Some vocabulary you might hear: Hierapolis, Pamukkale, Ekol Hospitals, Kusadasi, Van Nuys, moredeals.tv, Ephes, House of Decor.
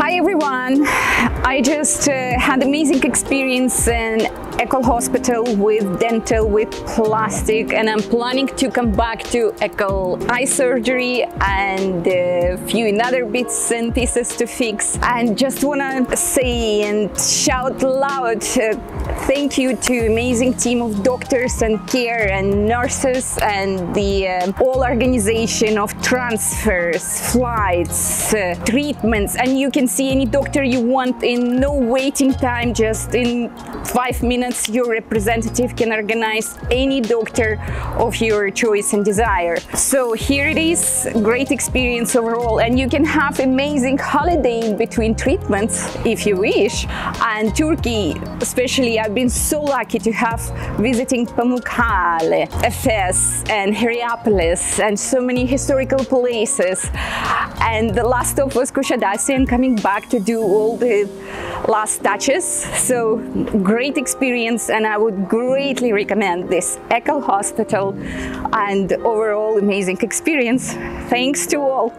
Hi everyone! I just had an amazing experience in Ekol Hospital with dental, with plastic, and I'm planning to come back to Ekol eye surgery and a few other bits and pieces to fix. And just wanna say and shout loud thank you to amazing team of doctors and care and nurses and the all organization of transfers, flights, treatments, and you can see any doctor you want in no waiting time. Just in 5 minutes your representative can organize any doctor of your choice and desire. So here it is, great experience overall, and you can have amazing holiday in between treatments if you wish. And Turkey especially, I've been so lucky to have visiting Pamukkale, Ephes and Hierapolis and so many historical places, and the last stop was Kusadasi, and coming back to do all the last touches. So great experience, and I would greatly recommend this Ekol Hospital and overall amazing experience. Thanks to all.